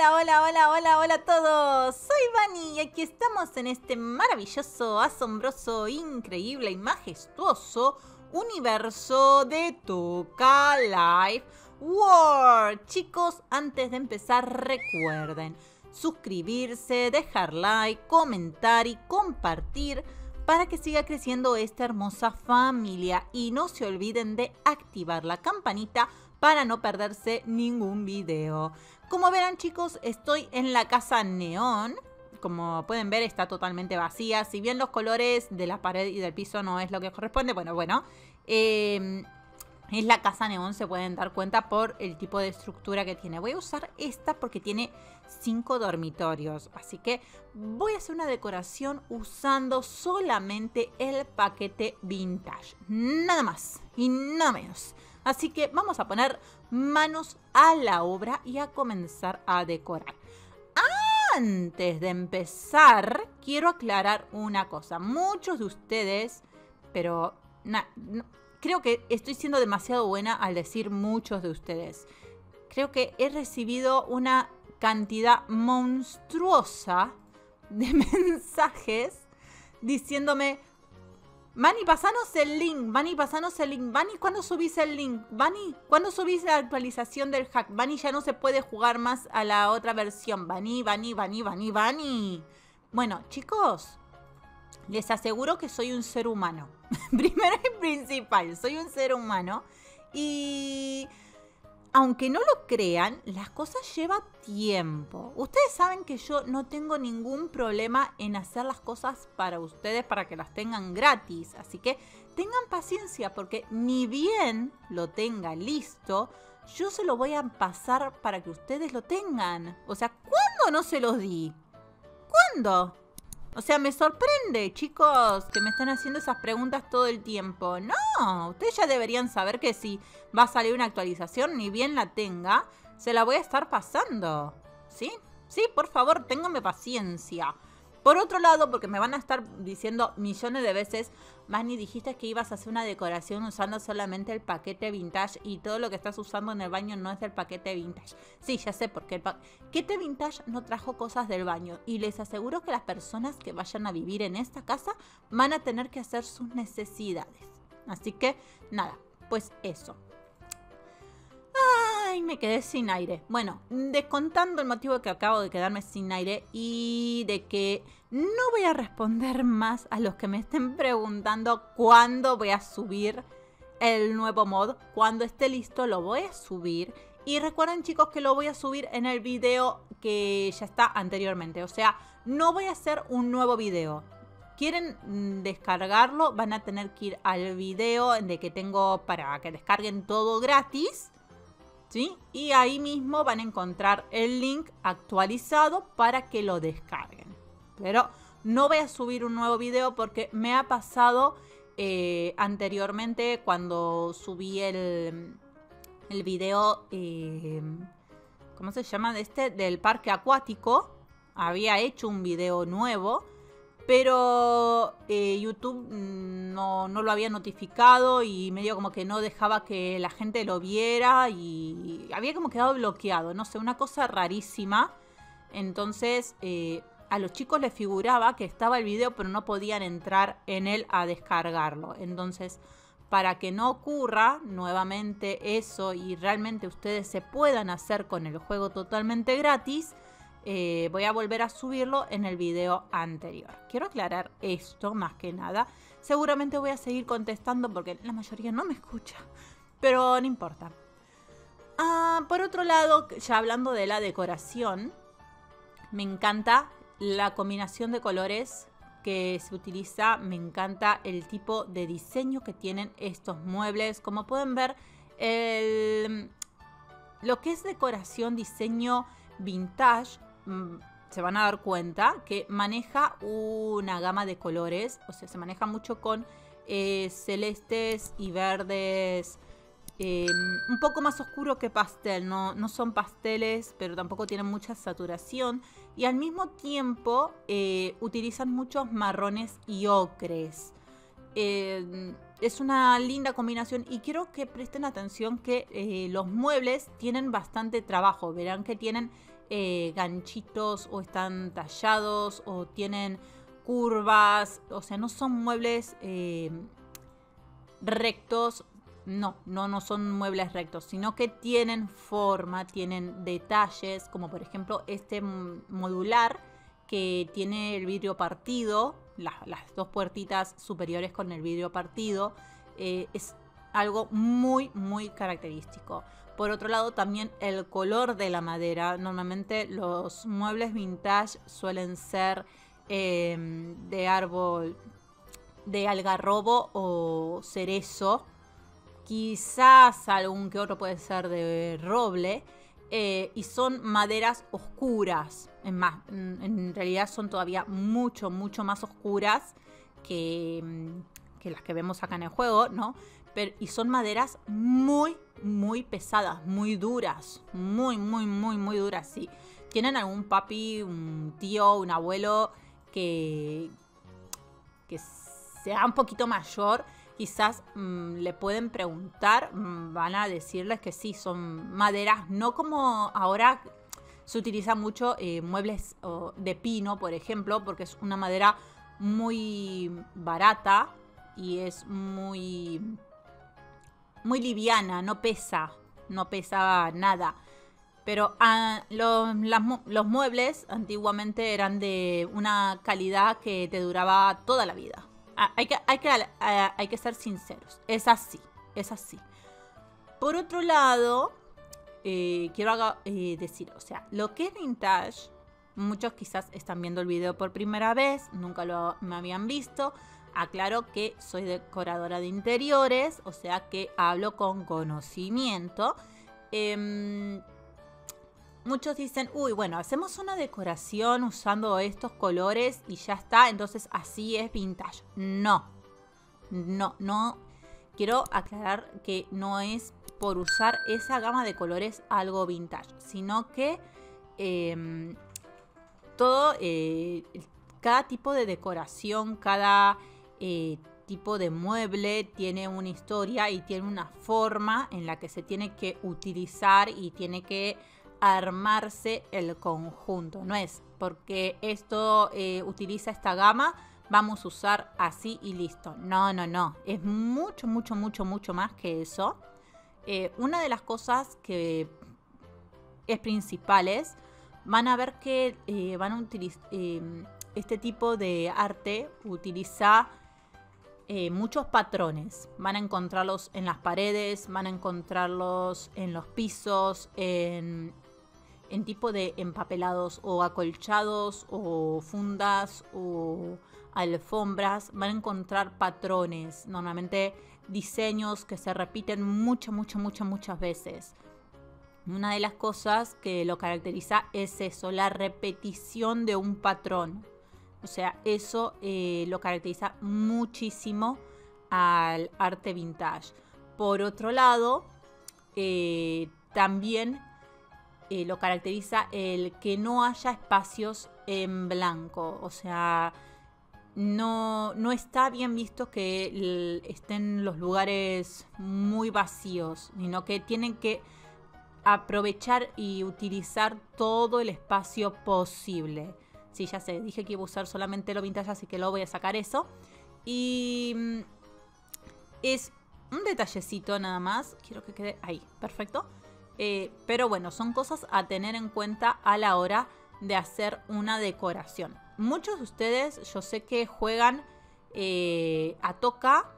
Hola a todos, soy Vani y aquí estamos en este maravilloso, asombroso, increíble y majestuoso universo de Toca Life World. Chicos, antes de empezar recuerden suscribirse, dejar like, comentar y compartir para que siga creciendo esta hermosa familia y no se olviden de activar la campanita para no perderse ningún video. Como verán, chicos, estoy en la casa neón. Como pueden ver, está totalmente vacía. Si bien los colores de la pared y del piso no es lo que corresponde, es la casa neón, se pueden dar cuenta por el tipo de estructura que tiene. Voy a usar esta porque tiene 5 dormitorios. Así que voy a hacer una decoración usando solamente el paquete vintage. Nada más y nada menos. Así que vamos a poner manos a la obra y a comenzar a decorar. Antes de empezar, quiero aclarar una cosa. Muchos de ustedes, pero creo que estoy siendo demasiado buena al decir muchos de ustedes. Creo que he recibido una cantidad monstruosa de mensajes diciéndome: Vani, pasanos el link, Vani, pasanos el link, Vani, ¿cuándo subís el link? Vani, ¿cuándo subís la actualización del hack? Vani, ya no se puede jugar más a la otra versión. Vani, Vani, Vani, Vani, Vani. Bueno, chicos, les aseguro que soy un ser humano. Primero y principal, soy un ser humano. Y aunque no lo crean, las cosas llevan tiempo. Ustedes saben que yo no tengo ningún problema en hacer las cosas para ustedes, para que las tengan gratis. Así que tengan paciencia, porque ni bien lo tenga listo, yo se lo voy a pasar para que ustedes lo tengan. O sea, ¿cuándo no se los di? ¿Cuándo? O sea, me sorprende, chicos, que me están haciendo esas preguntas todo el tiempo. No, ustedes ya deberían saber que si va a salir una actualización, ni bien la tenga, se la voy a estar pasando. ¿Sí? Sí, por favor, ténganme paciencia. Por otro lado, porque me van a estar diciendo millones de veces: Vani, dijiste que ibas a hacer una decoración usando solamente el paquete vintage y todo lo que estás usando en el baño no es del paquete vintage. Sí, ya sé, porque el paquete vintage no trajo cosas del baño. Y les aseguro que las personas que vayan a vivir en esta casa van a tener que hacer sus necesidades. Así que, nada, pues eso. Ay, me quedé sin aire. Bueno, descontando el motivo de que acabo de quedarme sin aire y de que no voy a responder más a los que me estén preguntando cuándo voy a subir el nuevo mod. Cuando esté listo lo voy a subir. Y recuerden, chicos, que lo voy a subir en el video que ya está anteriormente. O sea, no voy a hacer un nuevo video. Quieren descargarlo, van a tener que ir al video de que tengo para que descarguen todo gratis. ¿Sí? Y ahí mismo van a encontrar el link actualizado para que lo descarguen. Pero no voy a subir un nuevo video porque me ha pasado anteriormente cuando subí el video, ¿cómo se llama? De este, del parque acuático. Había hecho un video nuevo, pero YouTube no lo había notificado y medio como que no dejaba que la gente lo viera y había como quedado bloqueado, no sé, una cosa rarísima. Entonces a los chicos les figuraba que estaba el video, pero no podían entrar en él a descargarlo. Entonces, para que no ocurra nuevamente eso y realmente ustedes se puedan hacer con el juego totalmente gratis, voy a volver a subirlo en el video anterior. Quiero aclarar esto más que nada. Seguramente voy a seguir contestando porque la mayoría no me escucha, pero no importa. Por otro lado, ya hablando de la decoración, me encanta la combinación de colores que se utiliza. Me encanta el tipo de diseño que tienen estos muebles. Como pueden ver, lo que es decoración, diseño vintage, se van a dar cuenta que maneja una gama de colores. O sea, se maneja mucho con celestes y verdes, un poco más oscuro que pastel. No son pasteles, pero tampoco tienen mucha saturación. Y al mismo tiempo utilizan muchos marrones y ocres. Es una linda combinación y quiero que presten atención que los muebles tienen bastante trabajo. Verán que tienen ganchitos o están tallados o tienen curvas, o sea, no son muebles rectos, no son muebles rectos, sino que tienen forma, tienen detalles, como por ejemplo este modular que tiene el vidrio partido, las dos puertitas superiores con el vidrio partido, es algo muy, muy característico. Por otro lado, también el color de la madera. Normalmente los muebles vintage suelen ser de árbol, de algarrobo o cerezo. Quizás algún que otro puede ser de roble. Y son maderas oscuras. Es más, en realidad son todavía mucho, mucho más oscuras que las que vemos acá en el juego, ¿no? Y son maderas muy, muy pesadas, muy duras, muy duras. Sí, tienen algún papi, un tío, un abuelo que sea un poquito mayor, quizás le pueden preguntar, van a decirles que sí, son maderas, no como ahora se utiliza mucho muebles de pino, por ejemplo, porque es una madera muy barata y es muy liviana, no pesa nada. Pero los muebles antiguamente eran de una calidad que te duraba toda la vida. Hay que ser sinceros, es así. Por otro lado, quiero decir, o sea, lo que es vintage, muchos quizás están viendo el video por primera vez, nunca me habían visto. Aclaro que soy decoradora de interiores, o sea que hablo con conocimiento. Muchos dicen, uy, bueno, hacemos una decoración usando estos colores y ya está, entonces así es vintage. No. Quiero aclarar que no es por usar esa gama de colores algo vintage, sino que cada tipo de decoración, cada tipo de mueble tiene una historia y tiene una forma en la que se tiene que utilizar y tiene que armarse el conjunto. No es porque esto utiliza esta gama, vamos a usar así y listo. No. Es mucho más que eso. Una de las cosas que es principales, van a ver que van a utilizar... este tipo de arte utiliza muchos patrones. Van a encontrarlos en las paredes, van a encontrarlos en los pisos, en tipo de empapelados o acolchados o fundas o alfombras. Van a encontrar patrones, normalmente diseños que se repiten muchas veces. Una de las cosas que lo caracteriza es eso, la repetición de un patrón. O sea, eso lo caracteriza muchísimo al arte vintage. Por otro lado, también lo caracteriza el que no haya espacios en blanco. O sea, no está bien visto que estén los lugares muy vacíos, sino que tienen que aprovechar y utilizar todo el espacio posible. Sí, ya sé, dije que iba a usar solamente lo vintage, así que lo voy a sacar eso. Y es un detallecito nada más. Quiero que quede ahí, perfecto. Pero bueno, son cosas a tener en cuenta a la hora de hacer una decoración. Muchos de ustedes, yo sé que juegan a Toca,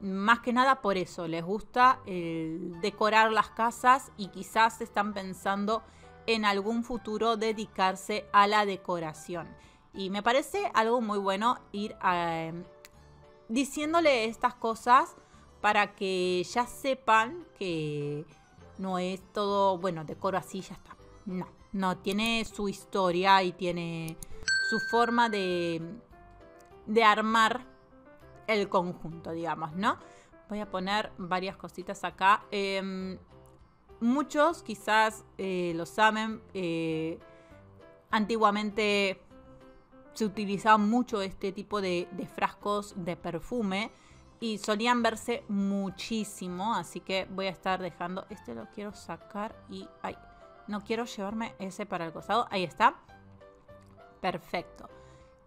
más que nada por eso. Les gusta decorar las casas y quizás están pensando en algún futuro dedicarse a la decoración. Y me parece algo muy bueno ir diciéndole estas cosas para que ya sepan que no es todo, bueno, decoro así y ya está. No, tiene su historia y tiene su forma de armar el conjunto, digamos, ¿no? Voy a poner varias cositas acá. Muchos quizás lo saben, antiguamente se utilizaba mucho este tipo de frascos de perfume y solían verse muchísimo, así que voy a estar dejando, este lo quiero sacar y ay, No quiero llevarme ese para el costado. Ahí está. Perfecto.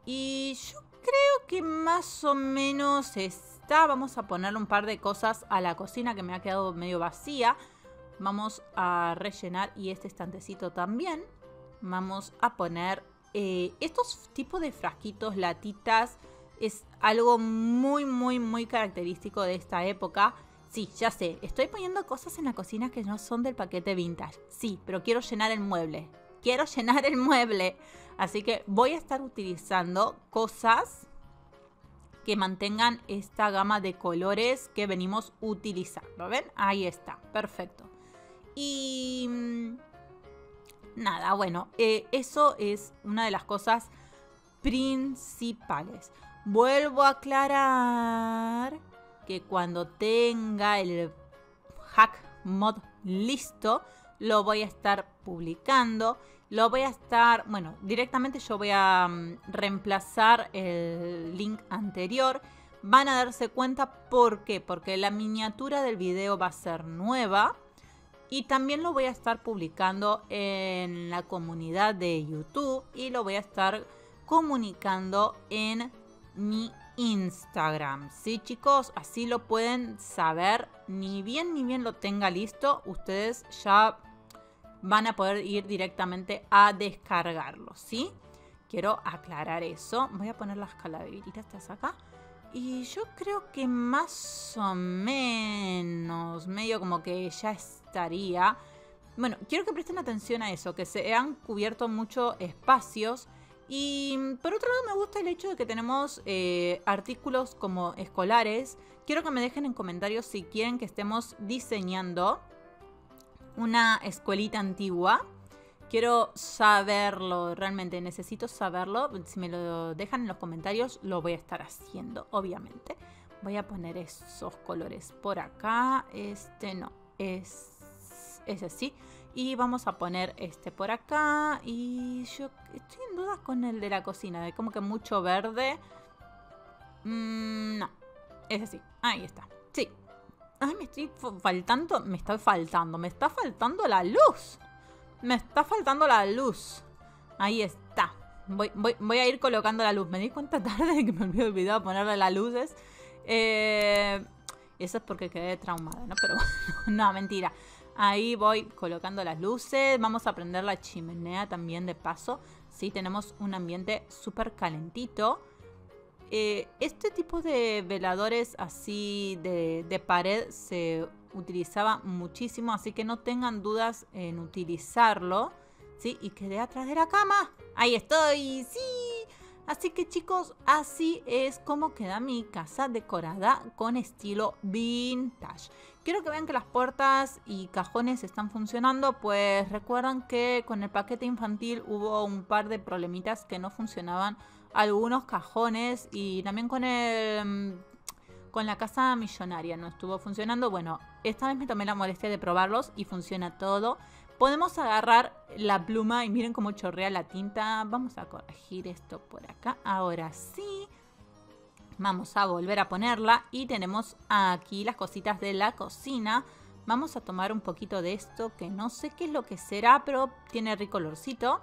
Y yo creo que más o menos está. Vamos a ponerle un par de cosas a la cocina que me ha quedado medio vacía. Vamos a rellenar y este estantecito también. Vamos a poner estos tipos de frasquitos, latitas. Es algo muy, muy, muy característico de esta época. Sí, ya sé, estoy poniendo cosas en la cocina que no son del paquete vintage. Sí, pero quiero llenar el mueble. Quiero llenar el mueble. Así que voy a estar utilizando cosas que mantengan esta gama de colores que venimos utilizando. ¿Ven? Ahí está, perfecto. Y nada, bueno, eso es una de las cosas principales. Vuelvo a aclarar que cuando tenga el hack mod listo, lo voy a estar publicando. Lo voy a estar, bueno, directamente yo voy a reemplazar el link anterior. Van a darse cuenta por qué. Porque la miniatura del video va a ser nueva. Y también lo voy a estar publicando en la comunidad de YouTube. Y lo voy a estar comunicando en mi Instagram. ¿Sí, chicos? Así lo pueden saber. Ni bien lo tenga listo, ustedes ya van a poder ir directamente a descargarlo, ¿sí? Quiero aclarar eso. Voy a poner las calaveritas hasta acá. Y yo creo que más o menos, medio como que ya estaría. Bueno, quiero que presten atención a eso, que se han cubierto muchos espacios. Y por otro lado me gusta el hecho de que tenemos artículos como escolares. Quiero que me dejen en comentarios si quieren que estemos diseñando una escuelita antigua. Quiero saberlo, realmente necesito saberlo. Si me lo dejan en los comentarios, lo voy a estar haciendo, obviamente. Voy a poner esos colores por acá. Este no, ese sí. Y vamos a poner este por acá. Y yo estoy en dudas con el de la cocina. De como que mucho verde. No, ese sí. Ahí está, sí. Ay, me está faltando la luz. Me está faltando la luz. Ahí está. Voy a ir colocando la luz. Me di cuenta tarde de que me había olvidado ponerle las luces. Eso es porque quedé traumada, ¿no? Pero bueno, no, mentira. Ahí voy colocando las luces. Vamos a prender la chimenea también de paso. Sí, tenemos un ambiente súper calentito. Este tipo de veladores así de pared se utilizaba muchísimo, así que no tengan dudas en utilizarlo, ¿sí? Y quedé atrás de la cama. ¡Ahí estoy! ¡Sí! Así que, chicos, así es como queda mi casa decorada con estilo vintage. Quiero que vean que las puertas y cajones están funcionando, pues recuerdan que con el paquete infantil hubo un par de problemitas que no funcionaban algunos cajones, y también con la casa millonaria no estuvo funcionando. Bueno, esta vez me tomé la molestia de probarlos y funciona todo. Podemos agarrar la pluma y miren cómo chorrea la tinta. Vamos a corregir esto por acá. Ahora sí, vamos a volver a ponerla y tenemos aquí las cositas de la cocina. Vamos a tomar un poquito de esto que no sé qué es lo que será, pero tiene rico olorcito.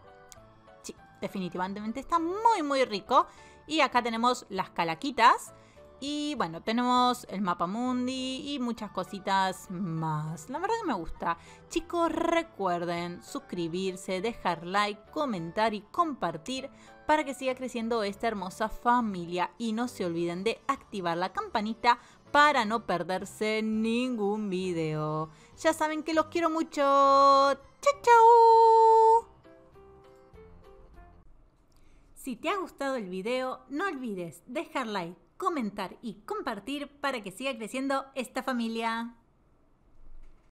Definitivamente está muy muy rico. Y acá tenemos las calaquitas. Y bueno, tenemos el mapamundi y muchas cositas más. La verdad que me gusta. Chicos, recuerden suscribirse, dejar like, comentar y compartir para que siga creciendo esta hermosa familia. Y no se olviden de activar la campanita para no perderse ningún video. Ya saben que los quiero mucho. ¡Chao, chao! Si te ha gustado el video, no olvides dejar like, comentar y compartir para que siga creciendo esta familia.